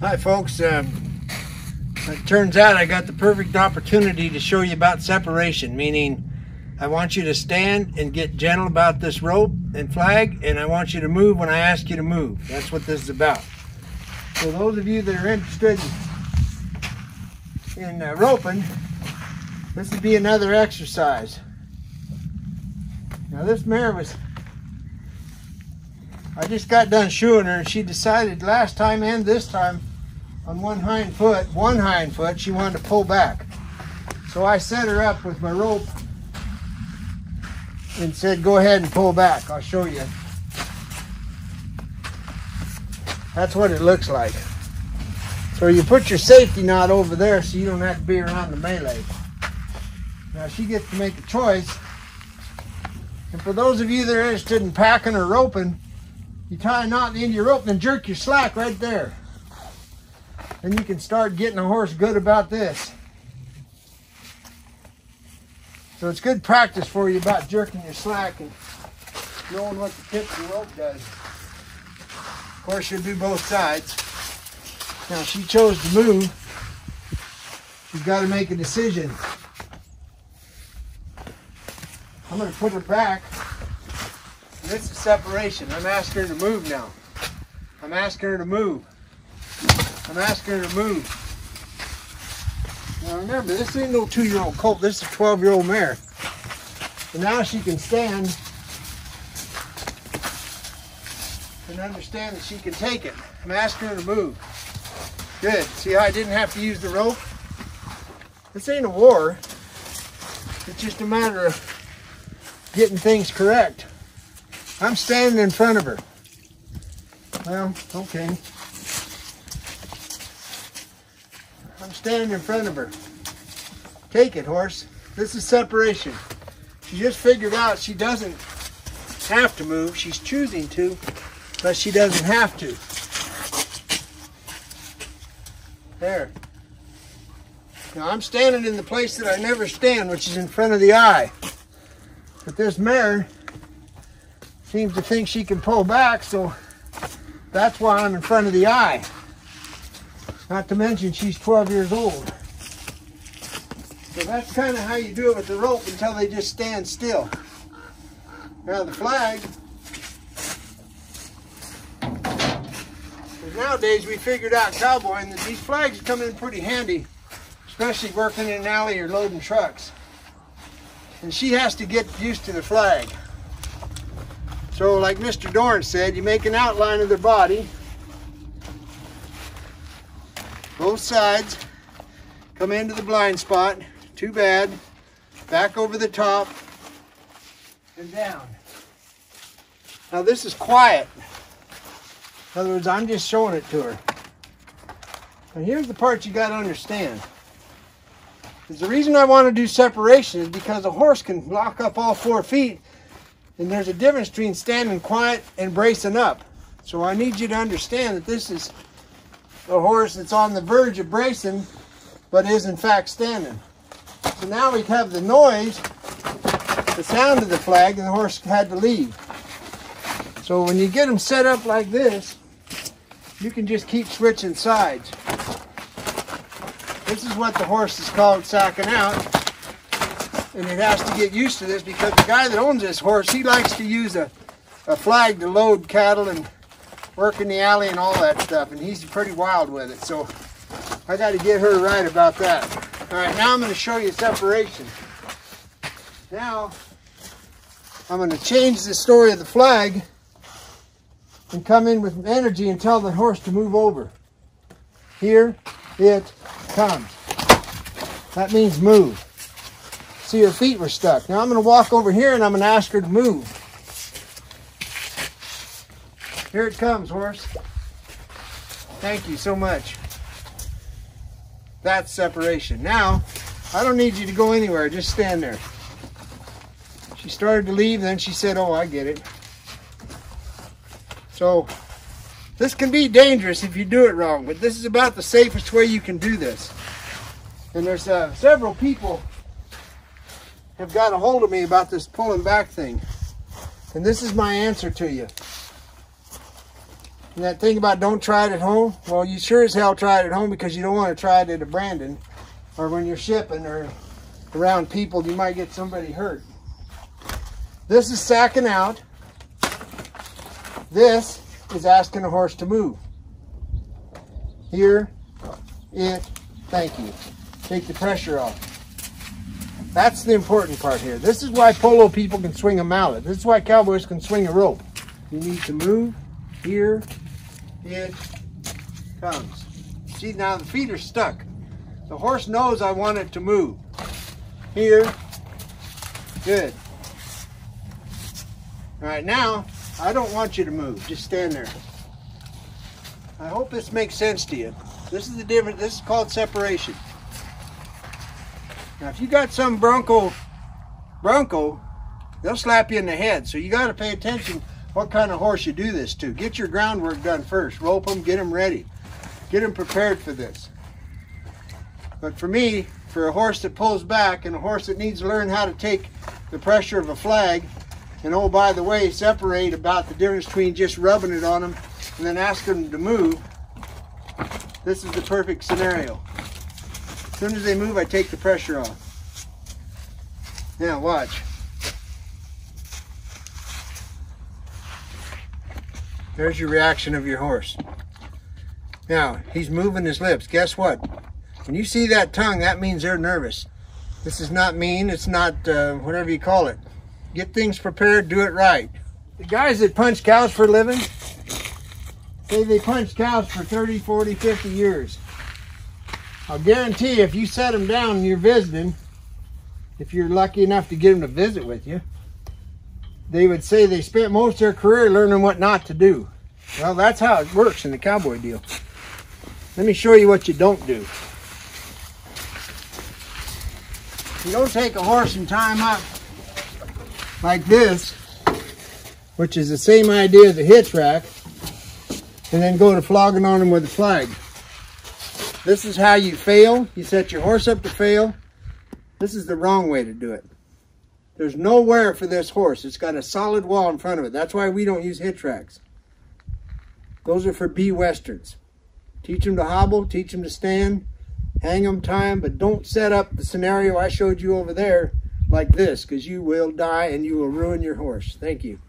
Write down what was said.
Hi folks, it turns out I got the perfect opportunity to show you about separation, meaning I want you to stand and get gentle about this rope and flag, and I want you to move when I ask you to move. That's what this is about. So those of you that are interested in roping, this would be another exercise. Now this mare was, I just got done shoeing her, and she decided last time and this time on one hind foot, she wanted to pull back. So I set her up with my rope and said, go ahead and pull back. I'll show you. That's what it looks like. So you put your safety knot over there so you don't have to be around the melee. Now she gets to make a choice. And for those of you that are interested in packing or roping, you tie a knot in the end of your rope and jerk your slack right there. Then you can start getting a horse good about this. So it's good practice for you about jerking your slack and knowing what the tip of the rope does. Of course, you'll do both sides. Now, she chose to move. She's got to make a decision. I'm going to put her back. This is separation. I'm asking her to move now. I'm asking her to move. I'm asking her to move. Now remember, this ain't no 2-year-old colt. This is a 12-year-old mare. And now she can stand and understand that she can take it. I'm asking her to move. Good. See how I didn't have to use the rope? This ain't a war. It's just a matter of getting things correct. I'm standing in front of her. Well, okay. I'm standing in front of her. Take it, horse. This is separation. She just figured out she doesn't have to move. She's choosing to, but she doesn't have to. There. Now I'm standing in the place that I never stand, which is in front of the eye. But this mare seems to think she can pull back, so that's why I'm in front of the eye. Not to mention she's 12 years old. So that's kind of how you do it with the rope until they just stand still. Now the flag, because nowadays we figured out cowboying that these flags come in pretty handy, especially working in an alley or loading trucks. And she has to get used to the flag. So like Mr. Dorn said, you make an outline of their body, both sides, come into the blind spot, too bad, back over the top, and down. Now this is quiet. In other words, I'm just showing it to her. Now here's the part you gotta understand. Is the reason I wanna do separation is because a horse can lock up all 4 feet. And there's a difference between standing quiet and bracing up. So I need you to understand that this is a horse that's on the verge of bracing, but is in fact standing. So now we have the noise, the sound of the flag, and the horse had to leave. So when you get them set up like this, you can just keep switching sides. This is what the horse is called sacking out. And it has to get used to this because the guy that owns this horse, he likes to use a flag to load cattle and work in the alley and all that stuff. And he's pretty wild with it. So I got to get her right about that. All right, now I'm going to show you separation. Now I'm going to change the story of the flag and come in with energy and tell the horse to move over. Here it comes. That means move. See, her feet were stuck. Now I'm going to walk over here and I'm going to ask her to move. Here it comes, horse. Thank you so much. That's separation. Now, I don't need you to go anywhere. Just stand there. She started to leave, then she said, oh, I get it. So, this can be dangerous if you do it wrong, but this is about the safest way you can do this. And there's several people have got a hold of me about this pulling back thing. And this is my answer to you. And that thing about don't try it at home, well, you sure as hell try it at home, because you don't want to try it at a Brandon, or when you're shipping or around people, you might get somebody hurt. This is sacking out. This is asking a horse to move. Here it, thank you. Take the pressure off. That's the important part here. This is why polo people can swing a mallet. This is why cowboys can swing a rope. You need to move. Here it comes. See, now the feet are stuck. The horse knows I want it to move. Here. Good. All right, now I don't want you to move. Just stand there. I hope this makes sense to you. This is the difference. This is called separation. Now, if you got some bronco, they'll slap you in the head. So you got to pay attention what kind of horse you do this to. Get your groundwork done first. Rope them, get them ready. Get them prepared for this. But for me, for a horse that pulls back and a horse that needs to learn how to take the pressure of a flag, and oh, by the way, separate about the difference between just rubbing it on them and then asking them to move, this is the perfect scenario. As soon as they move, I take the pressure off. Now watch. There's your reaction of your horse. Now, he's moving his lips. Guess what? When you see that tongue, that means they're nervous. This is not mean. It's not whatever you call it. Get things prepared. Do it right. The guys that punch cows for a living, they punch cows for 30, 40, 50 years. I'll guarantee you, if you set them down and you're visiting, if you're lucky enough to get them to visit with you, they would say they spent most of their career learning what not to do. Well, that's how it works in the cowboy deal. Let me show you what you don't do. You don't take a horse and tie him up like this, which is the same idea as a hitch rack, and then go to flogging on him with a flag. This is how you fail. You set your horse up to fail. This is the wrong way to do it. There's nowhere for this horse. It's got a solid wall in front of it. That's why we don't use hitch racks. Those are for B Westerns. Teach them to hobble, teach them to stand, hang them, tie them, but don't set up the scenario I showed you over there like this, because you will die and you will ruin your horse. Thank you.